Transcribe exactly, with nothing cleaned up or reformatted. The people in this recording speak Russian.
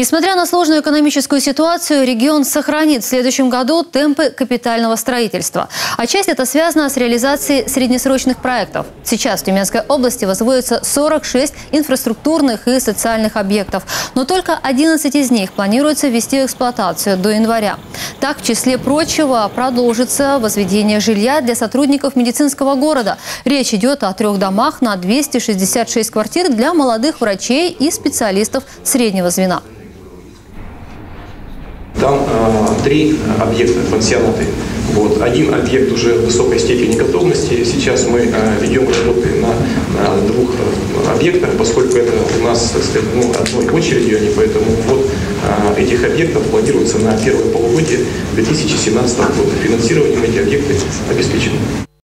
Несмотря на сложную экономическую ситуацию, регион сохранит в следующем году темпы капитального строительства. А часть это связано с реализацией среднесрочных проектов. Сейчас в Тюменской области возводится сорок шесть инфраструктурных и социальных объектов. Но только одиннадцать из них планируется ввести в эксплуатацию до января. Так, в числе прочего, продолжится возведение жилья для сотрудников медицинского города. Речь идет о трех домах на двести шестьдесят шесть квартир для молодых врачей и специалистов среднего звена. Там э, три объекта подтянуты. Вот. Один объект уже в высокой степени готовности. Сейчас мы э, ведем работы на, на двух объектах, поскольку это у нас, так сказать, ну, одной очередью, они, поэтому вот э, этих объектов планируется на первое полугодие две тысячи семнадцатого года. Финансированием эти объекты обеспечены.